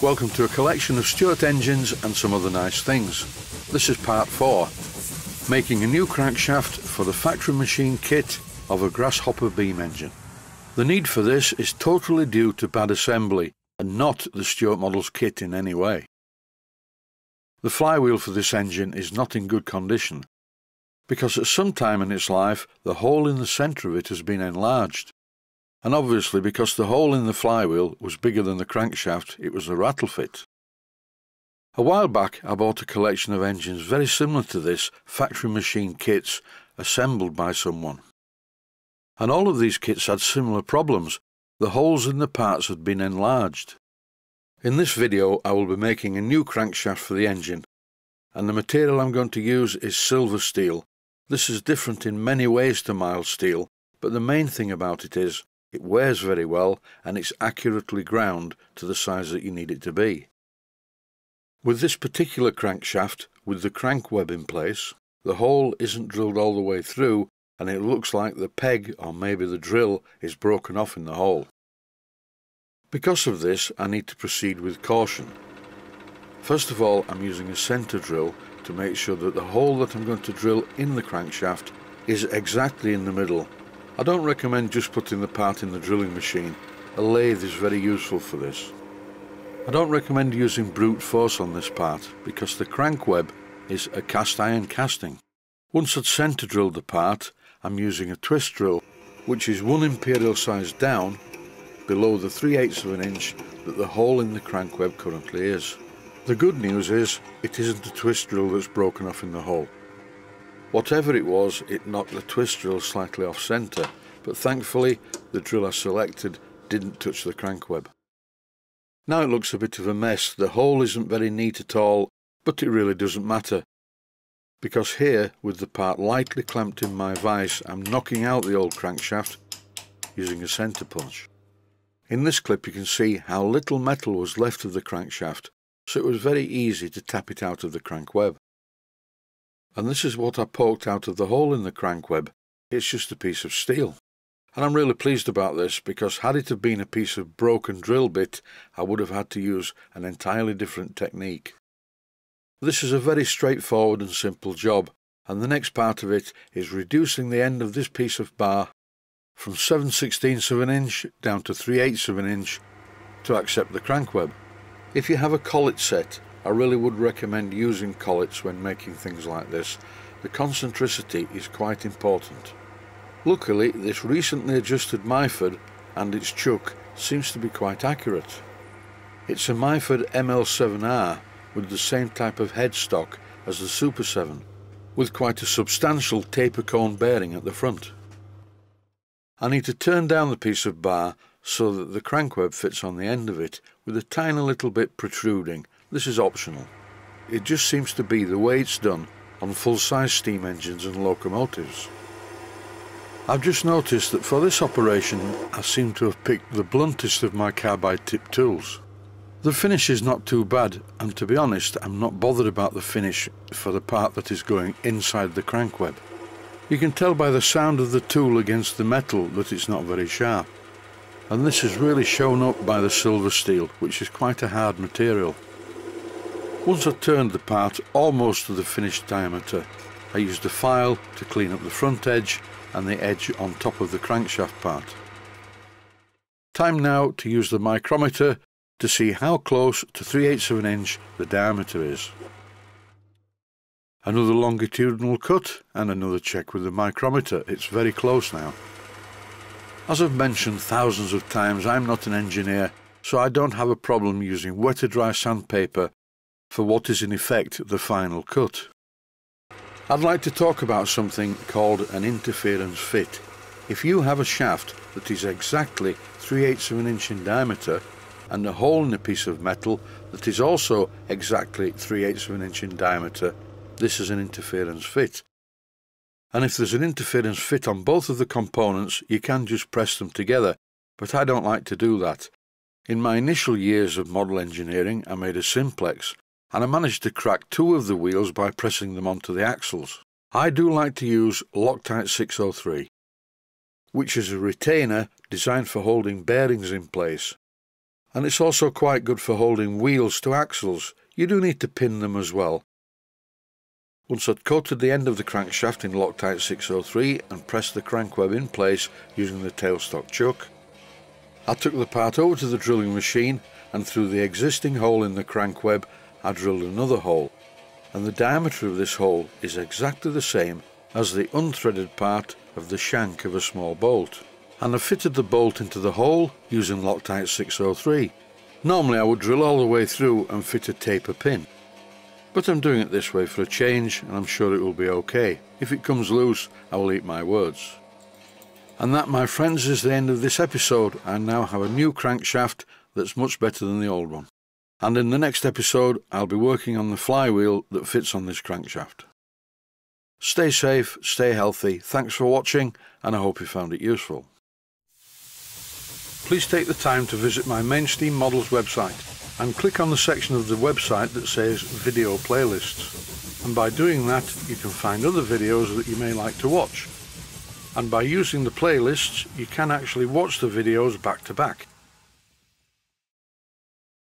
Welcome to a collection of Stuart engines and some other nice things. This is part 4, making a new crankshaft for the factory machine kit of a Grasshopper Beam Engine. The need for this is totally due to bad assembly and not the Stuart Models kit in any way. The flywheel for this engine is not in good condition, because at some time in its life the hole in the centre of it has been enlarged. And obviously because the hole in the flywheel was bigger than the crankshaft, it was a rattle fit. A while back I bought a collection of engines very similar to this, factory machine kits assembled by someone. And all of these kits had similar problems. The holes in the parts had been enlarged. In this video I will be making a new crankshaft for the engine, and the material I'm going to use is silver steel. This is different in many ways to mild steel, but the main thing about it is it wears very well and it's accurately ground to the size that you need it to be. With this particular crankshaft, with the crank web in place, the hole isn't drilled all the way through and it looks like the peg, or maybe the drill, is broken off in the hole. Because of this, I need to proceed with caution. First of all, I'm using a centre drill to make sure that the hole that I'm going to drill in the crankshaft is exactly in the middle. I don't recommend just putting the part in the drilling machine. A lathe is very useful for this. I don't recommend using brute force on this part because the crank web is a cast iron casting. Once I'd centre drilled the part, I'm using a twist drill, which is 1 imperial size down below the 3/8 of an inch that the hole in the crank web currently is. The good news is it isn't a twist drill that's broken off in the hole. Whatever it was, it knocked the twist drill slightly off centre, but thankfully the drill I selected didn't touch the crank web. Now it looks a bit of a mess. The hole isn't very neat at all, but it really doesn't matter, because here, with the part lightly clamped in my vise, I'm knocking out the old crankshaft using a centre punch. In this clip you can see how little metal was left of the crankshaft, so it was very easy to tap it out of the crank web. And this is what I poked out of the hole in the crank web. It's just a piece of steel. And I'm really pleased about this, because had it have been a piece of broken drill bit, I would have had to use an entirely different technique. This is a very straightforward and simple job, and the next part of it is reducing the end of this piece of bar from 7/16 of an inch down to 3/8 of an inch to accept the crank web. If you have a collet set, I really would recommend using collets when making things like this. The concentricity is quite important. Luckily, this recently adjusted Myford and its chuck seems to be quite accurate. It's a Myford ML7R with the same type of headstock as the Super 7, with quite a substantial taper cone bearing at the front. I need to turn down the piece of bar so that the crank web fits on the end of it, with a tiny little bit protruding. This is optional. It just seems to be the way it's done on full-size steam engines and locomotives. I've just noticed that for this operation I seem to have picked the bluntest of my carbide tip tools. The finish is not too bad, and to be honest I'm not bothered about the finish for the part that is going inside the crank web. You can tell by the sound of the tool against the metal that it's not very sharp, and this is really shown up by the silver steel, which is quite a hard material. Once I turned the part almost to the finished diameter, I used a file to clean up the front edge and the edge on top of the crankshaft part. Time now to use the micrometer to see how close to 3/8 of an inch the diameter is. Another longitudinal cut and another check with the micrometer. It's very close now. As I've mentioned thousands of times, I'm not an engineer, so I don't have a problem using wet or dry sandpaper for what is in effect the final cut. I'd like to talk about something called an interference fit. If you have a shaft that is exactly 3/8 of an inch in diameter and a hole in a piece of metal that is also exactly 3/8 of an inch in diameter, this is an interference fit. And if there's an interference fit on both of the components, you can just press them together, but I don't like to do that. In my initial years of model engineering, I made a simplex, and I managed to crack 2 of the wheels by pressing them onto the axles. I do like to use Loctite 603, which is a retainer designed for holding bearings in place. and it's also quite good for holding wheels to axles. You do need to pin them as well. Once I'd coated the end of the crankshaft in Loctite 603 and pressed the crankweb in place using the tailstock chuck, I took the part over to the drilling machine and through the existing hole in the crankweb I drilled another hole, and the diameter of this hole is exactly the same as the unthreaded part of the shank of a small bolt, and I fitted the bolt into the hole using Loctite 603. Normally I would drill all the way through and fit a taper pin, but I'm doing it this way for a change and I'm sure it will be okay. If it comes loose I will eat my words. And that, my friends, is the end of this episode. I now have a new crankshaft that's much better than the old one, and in the next episode I'll be working on the flywheel that fits on this crankshaft. Stay safe, stay healthy, thanks for watching, and I hope you found it useful. Please take the time to visit my Mainsteam Models website and click on the section of the website that says Video Playlists, and by doing that you can find other videos that you may like to watch, and by using the playlists you can actually watch the videos back to back.